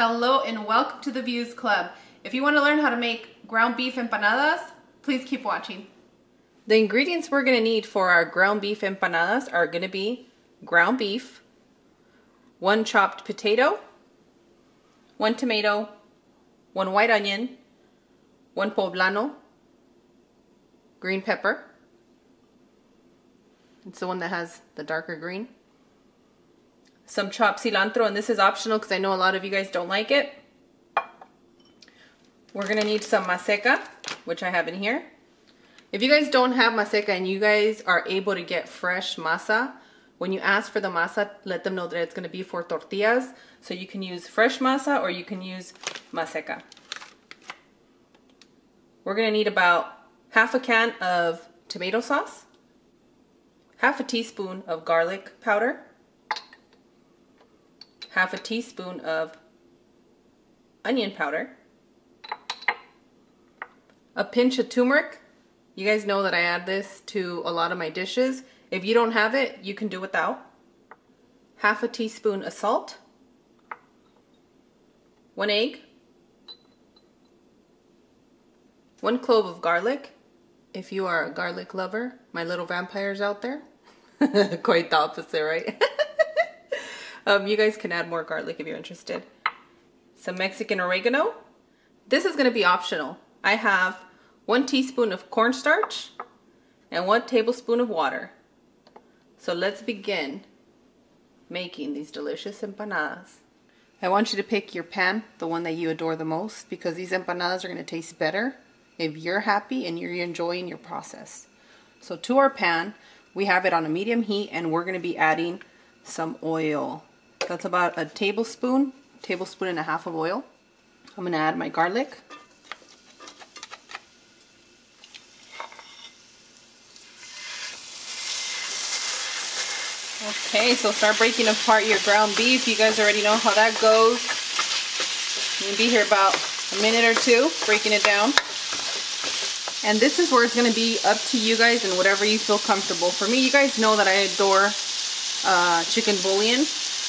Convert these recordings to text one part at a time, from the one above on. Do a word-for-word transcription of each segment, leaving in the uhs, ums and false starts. Hello and welcome to the Views Club. If you want to learn how to make ground beef empanadas, please keep watching. The ingredients we're going to need for our ground beef empanadas are going to be ground beef, one chopped potato, one tomato, one white onion, one poblano, green pepper. It's the one that has the darker green. Some chopped cilantro, and this is optional because I know a lot of you guys don't like it. We're going to need some maseca, which I have in here. If you guys don't have maseca and you guys are able to get fresh masa, when you ask for the masa, let them know that it's going to be for tortillas. So you can use fresh masa or you can use maseca. We're going to need about half a can of tomato sauce, half a teaspoon of garlic powder, half a teaspoon of onion powder, a pinch of turmeric. You guys know that I add this to a lot of my dishes. If you don't have it, you can do without. Half a teaspoon of salt, one egg, one clove of garlic. If you are a garlic lover, my little vampires out there, quite the opposite, right? Um, you guys can add more garlic if you're interested. Some Mexican oregano. This is going to be optional. I have one teaspoon of cornstarch and one tablespoon of water. So let's begin making these delicious empanadas. I want you to pick your pan, the one that you adore the most, because these empanadas are going to taste better if you're happy and you're enjoying your process. So to our pan, we have it on a medium heat, and we're going to be adding some oil. That's about a tablespoon, tablespoon and a half of oil. I'm going to add my garlic. Okay, so start breaking apart your ground beef. You guys already know how that goes. You'll be here about a minute or two breaking it down. And this is where it's going to be up to you guys and whatever you feel comfortable. For me, you guys know that I adore uh, chicken bullion.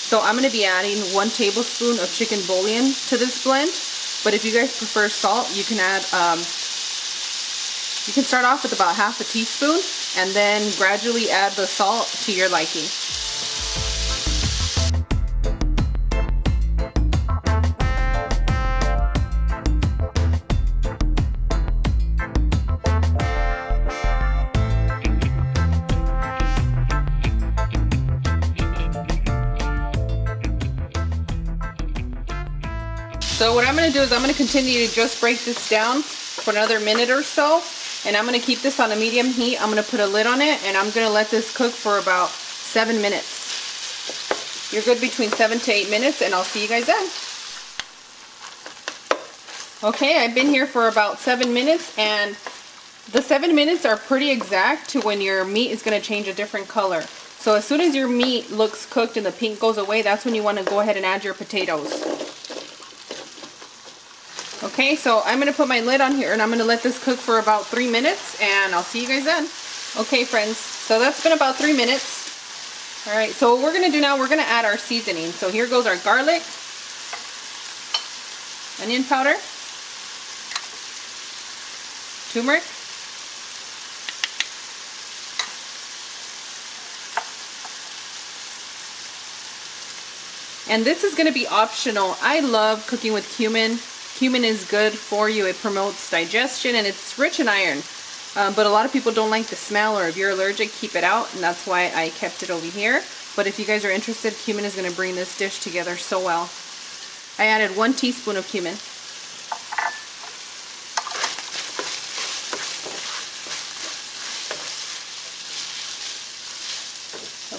So I'm going to be adding one tablespoon of chicken bullion to this blend. But if you guys prefer salt, you can add, um, you can start off with about half a teaspoon and then gradually add the salt to your liking. So what I'm going to do is I'm going to continue to just break this down for another minute or so. And I'm going to keep this on a medium heat. I'm going to put a lid on it, and I'm going to let this cook for about seven minutes. You're good between seven to eight minutes, and I'll see you guys then. Okay, I've been here for about seven minutes, and the seven minutes are pretty exact to when your meat is going to change a different color. So as soon as your meat looks cooked and the pink goes away, that's when you want to go ahead and add your potatoes. Okay, so I'm going to put my lid on here, and I'm going to let this cook for about three minutes, and I'll see you guys then. Okay, friends, so that's been about three minutes. All right, so what we're going to do now, we're going to add our seasoning. So here goes our garlic, onion powder, turmeric, and this is going to be optional. I love cooking with cumin. Cumin is good for you. It promotes digestion, and it's rich in iron. Um, but a lot of people don't like the smell, or if you're allergic, keep it out, and that's why I kept it over here. But if you guys are interested, cumin is going to bring this dish together so well. I added one teaspoon of cumin.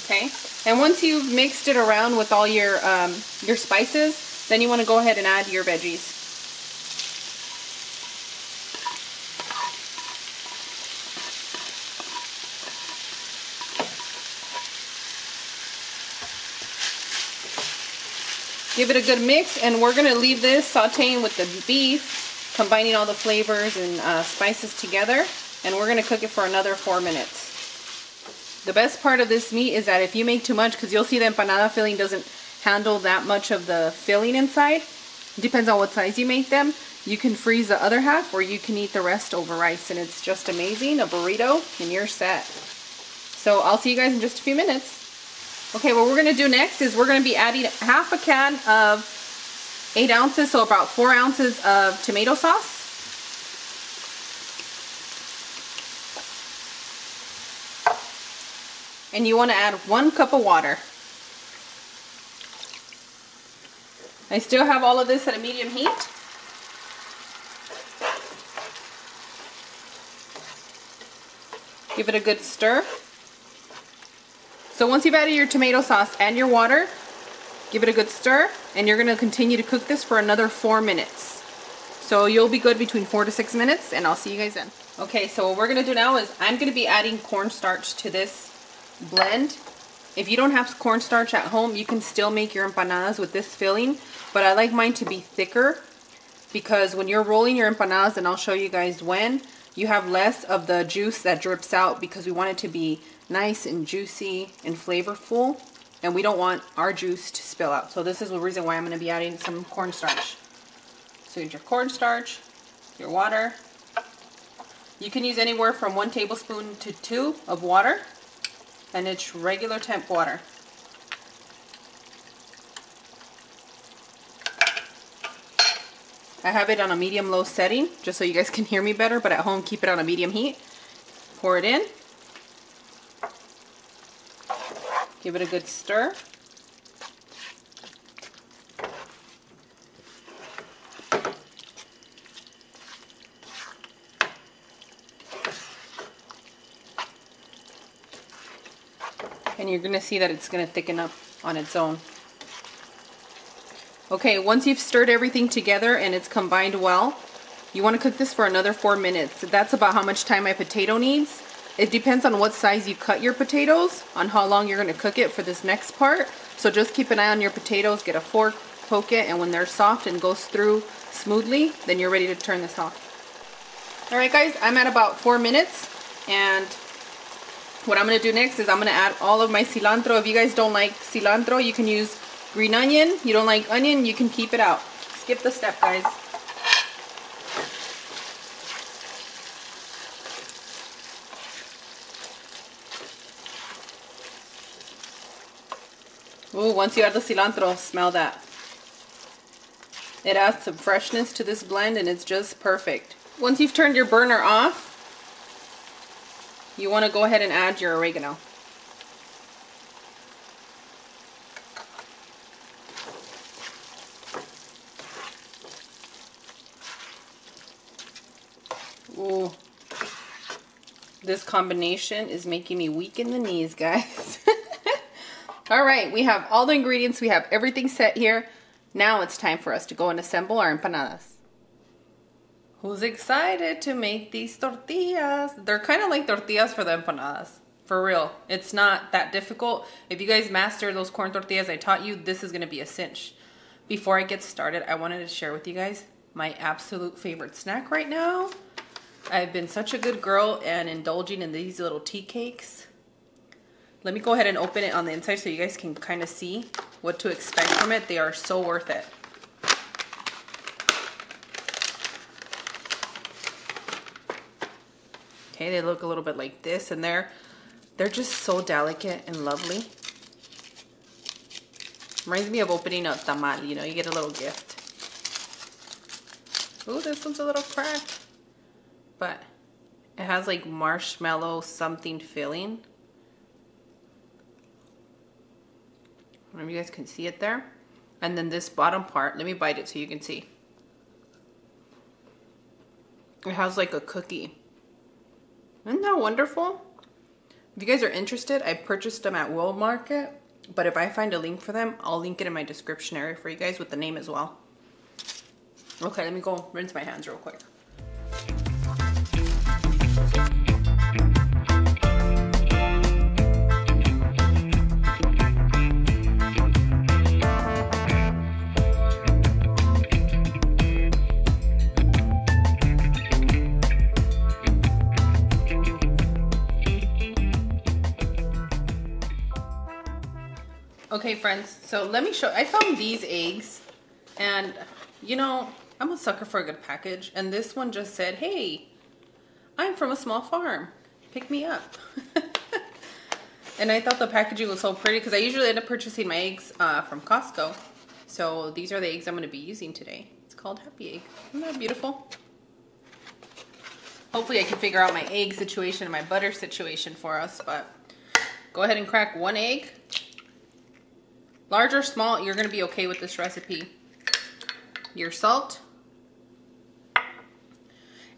Okay, and once you've mixed it around with all your, um, your spices, then you want to go ahead and add your veggies. Give it a good mix, and we're going to leave this sauteing with the beef, combining all the flavors and uh, spices together, and we're going to cook it for another four minutes. The best part of this meat is that if you make too much, because you'll see the empanada filling doesn't handle that much of the filling inside, depends on what size you make them. You can freeze the other half, or you can eat the rest over rice, and it's just amazing. A burrito and you're set. So I'll see you guys in just a few minutes. Okay, what we're gonna do next is we're gonna be adding half a can of eight ounces, so about four ounces of tomato sauce. And you wanna add one cup of water. I still have all of this at a medium heat. Give it a good stir. So once you've added your tomato sauce and your water, give it a good stir, and you're gonna continue to cook this for another four minutes. So you'll be good between four to six minutes, and I'll see you guys then. Okay, so what we're gonna do now is I'm gonna be adding cornstarch to this blend. If you don't have cornstarch at home, you can still make your empanadas with this filling, but I like mine to be thicker because when you're rolling your empanadas, and I'll show you guys when, you have less of the juice that drips out because we want it to be nice and juicy and flavorful, and we don't want our juice to spill out. So this is the reason why I'm going to be adding some cornstarch. So your cornstarch, your water. You can use anywhere from one tablespoon to two of water, and it's regular temp water. I have it on a medium-low setting, just so you guys can hear me better, but at home, keep it on a medium heat. Pour it in. Give it a good stir. And you're gonna see that it's gonna thicken up on its own. Okay, once you've stirred everything together and it's combined well, you want to cook this for another four minutes. That's about how much time my potato needs. It depends on what size you cut your potatoes, on how long you're going to cook it for this next part. So just keep an eye on your potatoes, get a fork, poke it, and when they're soft and goes through smoothly, then you're ready to turn this off. All right guys, I'm at about four minutes, and what I'm going to do next is I'm going to add all of my cilantro. If you guys don't like cilantro, you can use green onion. You don't like onion, you can keep it out. Skip the step, guys. Ooh, once you add the cilantro, smell that. It adds some freshness to this blend, and it's just perfect. Once you've turned your burner off, you want to go ahead and add your oregano. Ooh, this combination is making me weak in the knees, guys. All right, we have all the ingredients. We have everything set here. Now it's time for us to go and assemble our empanadas. Who's excited to make these tortillas? They're kind of like tortillas for the empanadas. For real, it's not that difficult. If you guys master those corn tortillas I taught you, this is going to be a cinch. Before I get started, I wanted to share with you guys my absolute favorite snack right now. I've been such a good girl and indulging in these little tea cakes. Let me go ahead and open it on the inside so you guys can kind of see what to expect from it. They are so worth it. Okay, they look a little bit like this, and they're they're just so delicate and lovely. Reminds me of opening a tamal, you know, you get a little gift. Ooh, this one's a little cracked. But it has like marshmallow something filling. I don't know if you guys can see it there. And then this bottom part, let me bite it so you can see. It has like a cookie. Isn't that wonderful? If you guys are interested, I purchased them at World Market, but if I find a link for them, I'll link it in my description area for you guys with the name as well. Okay, let me go rinse my hands real quick. Okay friends, so let me show, I found these eggs, and You know, I'm a sucker for a good package, and this one just said, hey, I'm from a small farm, pick me up. And I thought the packaging was so pretty because I usually end up purchasing my eggs uh, from Costco. So these are the eggs I'm going to be using today. It's called Happy Egg. Isn't that beautiful? Hopefully I can figure out my egg situation and my butter situation for us, but go ahead and crack one egg. Large or small, you're going to be okay with this recipe. Your salt.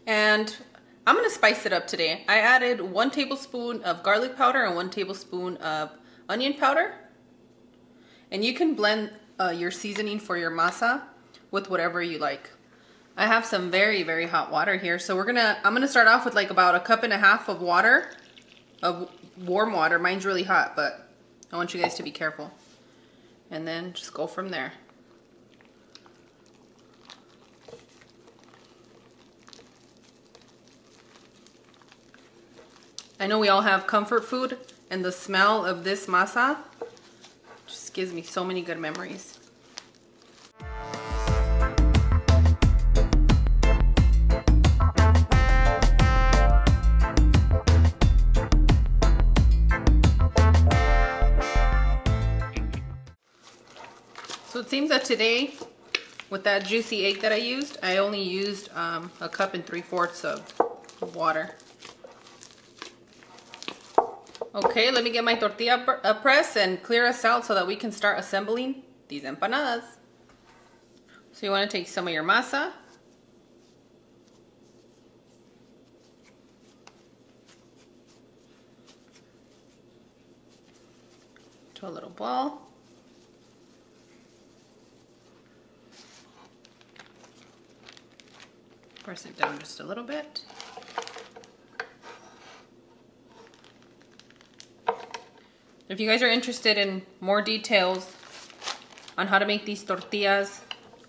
And I'm going to spice it up today. I added one tablespoon of garlic powder and one tablespoon of onion powder. And you can blend uh, your seasoning for your masa with whatever you like. I have some very, very hot water here. So we're going to, I'm going to start off with like about a cup and a half of water, of warm water. Mine's really hot, but I want you guys to be careful. And then just go from there. I know we all have comfort food, and the smell of this masa just gives me so many good memories. So it seems that today, with that juicy egg that I used, I only used um, a cup and three fourths of water. Okay, let me get my tortilla press and clear us out so that we can start assembling these empanadas. So you want to take some of your masa. To a little ball. Press it down just a little bit. If you guys are interested in more details on how to make these tortillas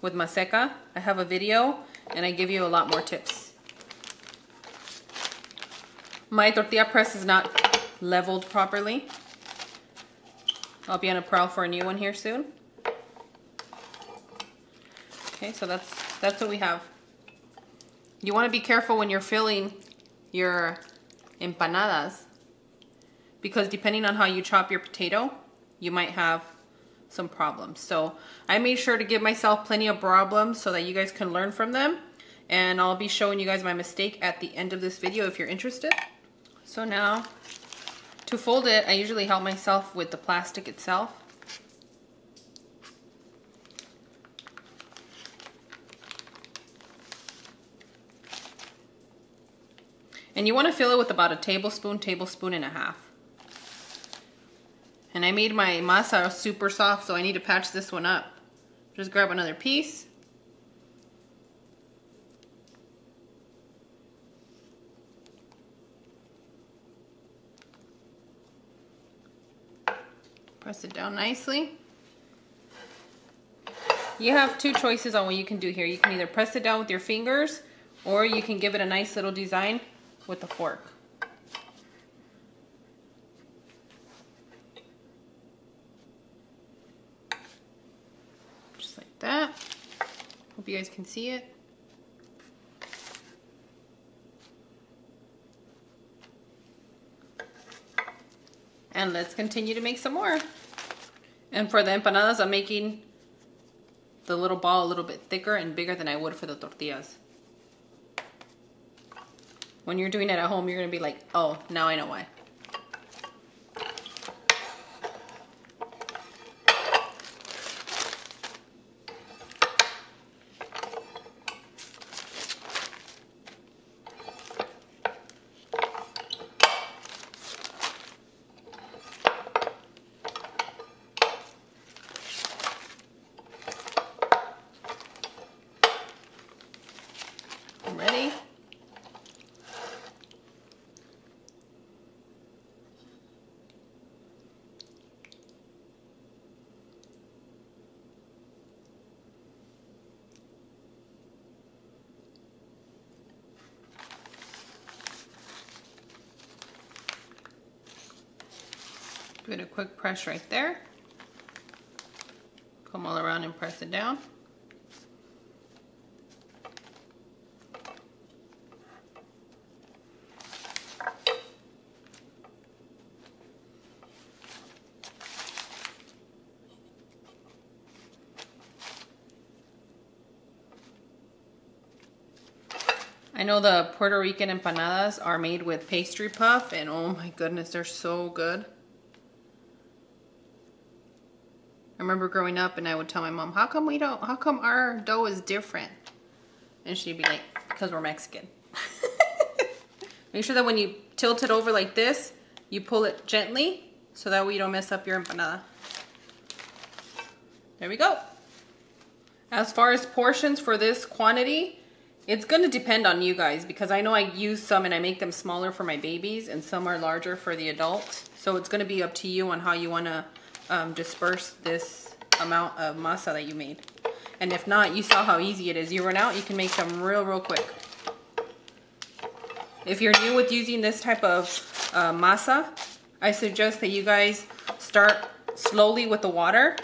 with Maseca, I have a video and I give you a lot more tips. My tortilla press is not leveled properly. I'll be on a prowl for a new one here soon. Okay, so that's that's what we have. You want to be careful when you're filling your empanadas, because depending on how you chop your potato, you might have some problems. So I made sure to give myself plenty of problems so that you guys can learn from them. And I'll be showing you guys my mistake at the end of this video if you're interested. So now, to fold it, I usually help myself with the plastic itself. And you want to fill it with about a tablespoon, tablespoon and a half. And I made my masa super soft, so I need to patch this one up. Just grab another piece. Press it down nicely. You have two choices on what you can do here. You can either press it down with your fingers, or you can give it a nice little design with a fork. That. Hope you guys can see it. And let's continue to make some more. And for the empanadas, I'm making the little ball a little bit thicker and bigger than I would for the tortillas. When you're doing it at home, you're gonna be like, oh, now I know why. Give it a quick press right there. Come all around and press it down. I know the Puerto Rican empanadas are made with pastry puff, and oh my goodness, they're so good. I remember growing up and I would tell my mom, how come we don't, how come our dough is different? And she'd be like, because we're Mexican. Make sure that when you tilt it over like this, you pull it gently so that way you don't mess up your empanada. There we go. As far as portions for this quantity, it's gonna depend on you guys, because I know I use some and I make them smaller for my babies and some are larger for the adult. So it's gonna be up to you on how you wanna um, disperse this amount of masa that you made. And if not, you saw how easy it is. You run out, you can make them real, real quick. If you're new with using this type of uh, masa, I suggest that you guys start slowly with the water.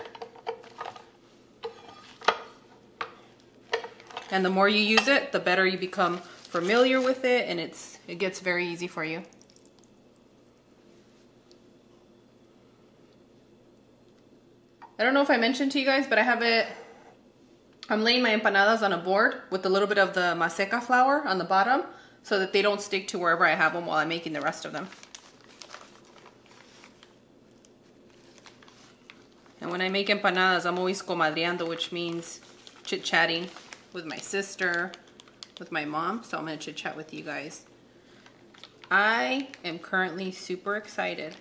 And the more you use it, the better you become familiar with it, and it's it gets very easy for you. I don't know if I mentioned to you guys, but I have it, I'm laying my empanadas on a board with a little bit of the Maseca flour on the bottom so that they don't stick to wherever I have them while I'm making the rest of them. And when I make empanadas, I'm always comadreando, which means chit-chatting with my sister, with my mom, so I'm gonna chit chat with you guys. I am currently super excited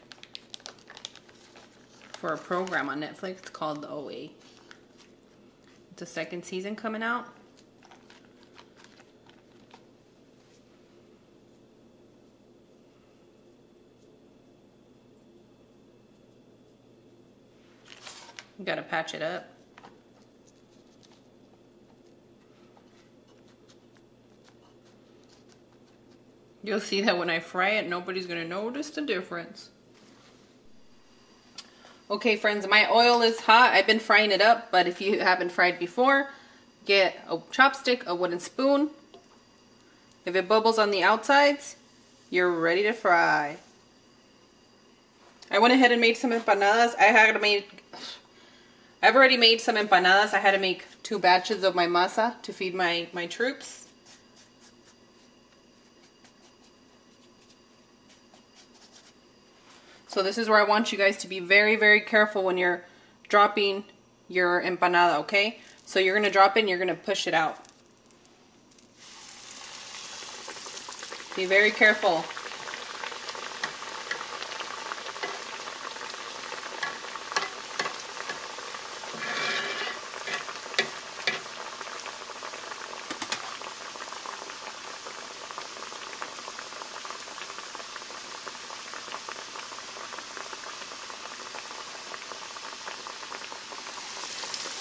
for a program on Netflix called The O A. It's a second season coming out. You gotta patch it up. You'll see that when I fry it, nobody's gonna notice the difference. Okay friends, my oil is hot. I've been frying it up, but if you haven't fried before, get a chopstick, a wooden spoon. If it bubbles on the outsides, you're ready to fry. I went ahead and made some empanadas. I had made, I've already made some empanadas. I had to make two batches of my masa to feed my, my troops. So this is where I want you guys to be very, very careful when you're dropping your empanada, okay? So you're gonna drop it and you're gonna push it out. Be very careful.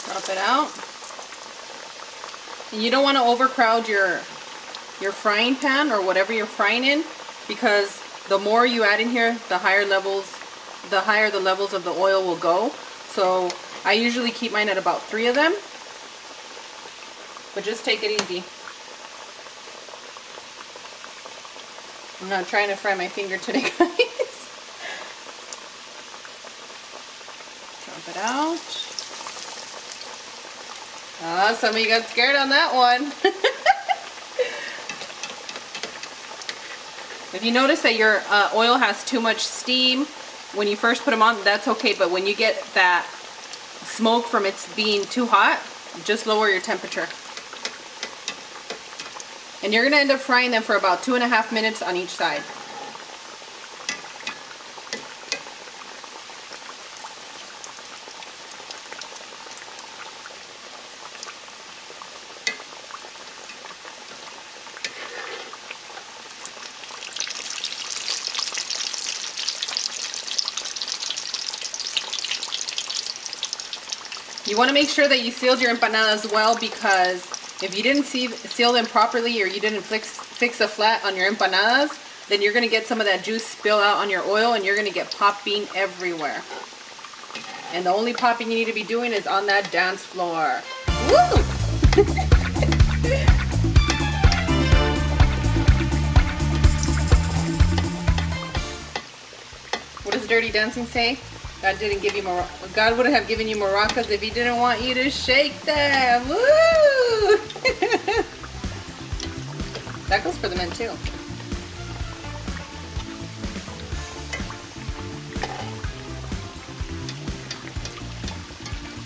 Drop it out. And you don't want to overcrowd your your frying pan or whatever you're frying in, because the more you add in here, the higher levels, the higher the levels of the oil will go. So I usually keep mine at about three of them, but just take it easy. I'm not trying to fry my finger today, guys. Drop it out. Ah, uh, some of you got scared on that one. If you notice that your uh, oil has too much steam when you first put them on, that's okay. But when you get that smoke from it being too hot, just lower your temperature. And you're going to end up frying them for about two and a half minutes on each side. You want to make sure that you sealed your empanadas well, because if you didn't seal them properly or you didn't fix, fix a flat on your empanadas, then you're going to get some of that juice spill out on your oil and you're going to get popping everywhere. And the only popping you need to be doing is on that dance floor. Woo! What does Dirty Dancing say? God didn't give you mar God wouldn't have given you maracas if he didn't want you to shake them. Woo! That goes for the men too.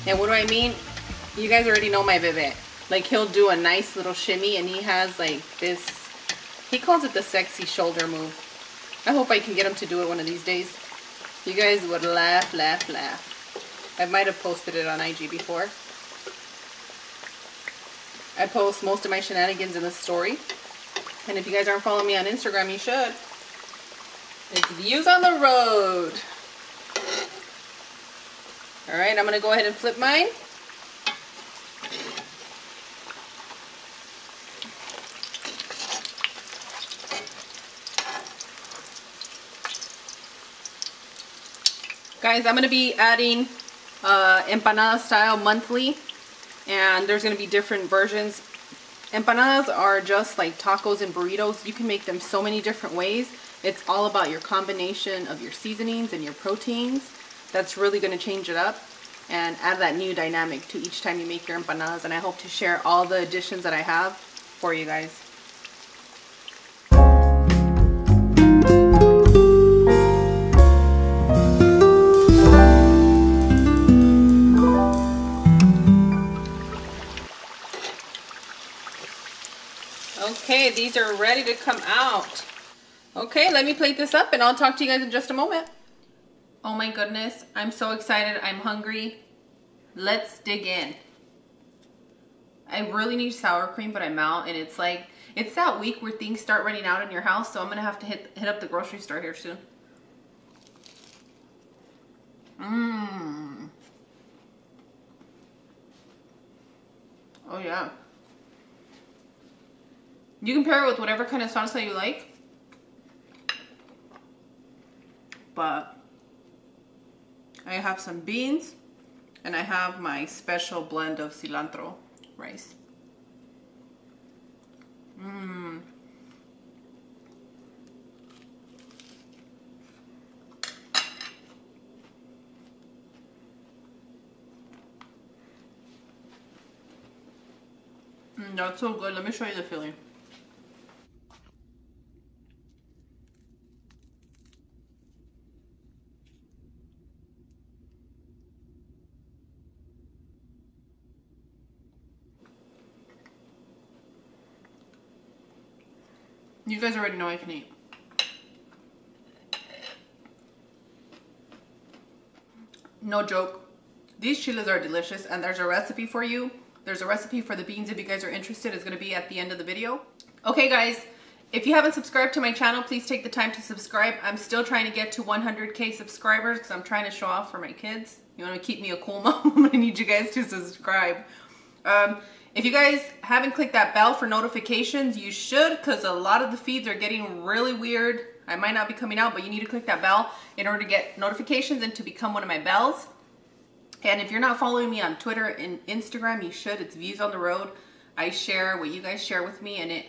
And what do I mean? You guys already know my bebé. Like, he'll do a nice little shimmy, and he has like this, he calls it the sexy shoulder move. I hope I can get him to do it one of these days. You guys would laugh, laugh, laugh. I might have posted it on I G before. I post most of my shenanigans in the story. And if you guys aren't following me on Instagram, you should. It's Views on the Road. Alright, I'm going to go ahead and flip mine. Guys, I'm going to be adding uh, empanada style monthly, and there's going to be different versions. Empanadas are just like tacos and burritos. You can make them so many different ways. It's all about your combination of your seasonings and your proteins. That's really going to change it up and add that new dynamic to each time you make your empanadas, and I hope to share all the additions that I have for you guys. Okay, these are ready to come out. Okay, let me plate this up and I'll talk to you guys in just a moment. Oh my goodness, I'm so excited. I'm hungry. Let's dig in. I really need sour cream, but I'm out, and it's like, it's that week where things start running out in your house, so I'm gonna have to hit, hit up the grocery store here soon. Mmm. Oh yeah. You can pair it with whatever kind of salsa you like. But I have some beans, and I have my special blend of cilantro rice. Mmm. Mm, that's so good. Let me show you the filling. You guys already know I can eat. No joke. These chiles are delicious, and there's a recipe for you. There's a recipe for the beans if you guys are interested. It's going to be at the end of the video. Okay guys, if you haven't subscribed to my channel, please take the time to subscribe. I'm still trying to get to one hundred K subscribers because I'm trying to show off for my kids. You want to keep me a cool mom? I need you guys to subscribe. Um... If you guys haven't clicked that bell for notifications, you should, because a lot of the feeds are getting really weird. I might not be coming out, but you need to click that bell in order to get notifications and to become one of my bells. And if you're not following me on Twitter and Instagram, you should. It's Views on the Road. I share what you guys share with me, and it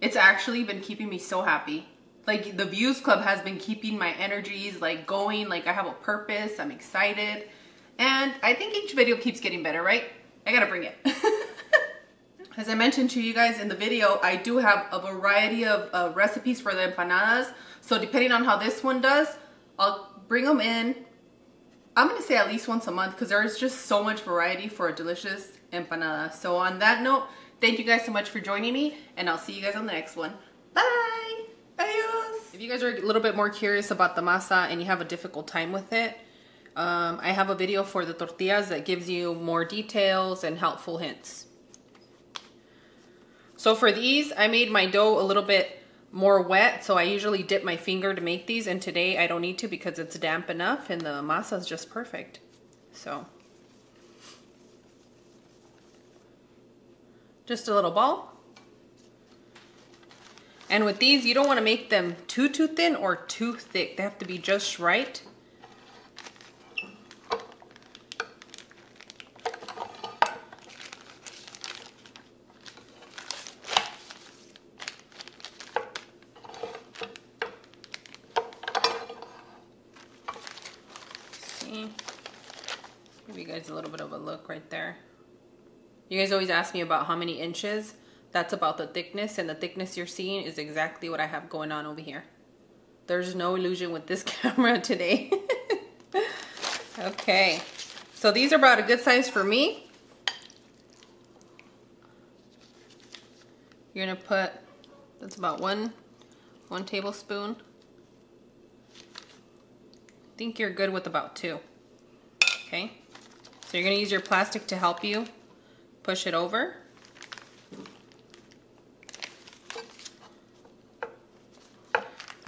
it's actually been keeping me so happy. Like, the Views Club has been keeping my energies, like, going. Like, I have a purpose. I'm excited. And I think each video keeps getting better, right? I gotta bring it. As I mentioned to you guys in the video, I do have a variety of uh, recipes for the empanadas. So depending on how this one does, I'll bring them in. I'm going to say at least once a month because there is just so much variety for a delicious empanada. So on that note, thank you guys so much for joining me, and I'll see you guys on the next one. Bye! Adios! If you guys are a little bit more curious about the masa and you have a difficult time with it, um, I have a video for the tortillas that gives you more details and helpful hints. So for these, I made my dough a little bit more wet, so I usually dip my finger to make these, and today I don't need to because it's damp enough and the masa is just perfect. So, just a little ball. And with these, you don't want to make them too, too thin or too thick. They have to be just right. Give you guys a little bit of a look right there. You guys always ask me about how many inches. That's about the thickness, and the thickness you're seeing is exactly what I have going on over here. There's no illusion with this camera today. Okay, so these are about a good size for me. You're gonna put, that's about one, one tablespoon. I think you're good with about two. Okay, so you're gonna use your plastic to help you push it over.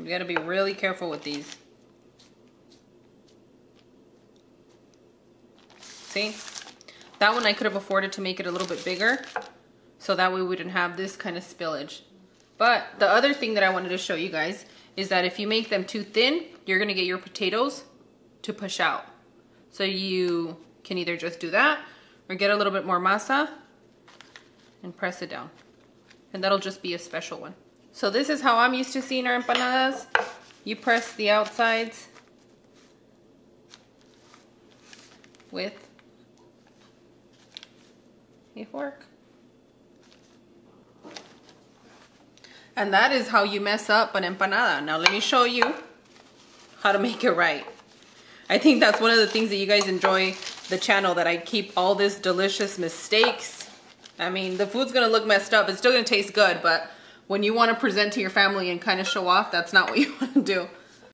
You gotta be really careful with these. See? That one I could have afforded to make it a little bit bigger, so that way we didn't have this kind of spillage. But the other thing that I wanted to show you guys is that if you make them too thin, you're gonna get your potatoes to push out. So you can either just do that or get a little bit more masa and press it down. And that'll just be a special one. So this is how I'm used to seeing our empanadas. You press the outsides with a fork. And that is how you mess up an empanada. Now let me show you how to make it right. I think that's one of the things that you guys enjoy the channel, that I keep all this delicious mistakes. I mean, the food's gonna look messed up. It's still gonna taste good, but when you want to present to your family and kind of show off, that's not what you want to do.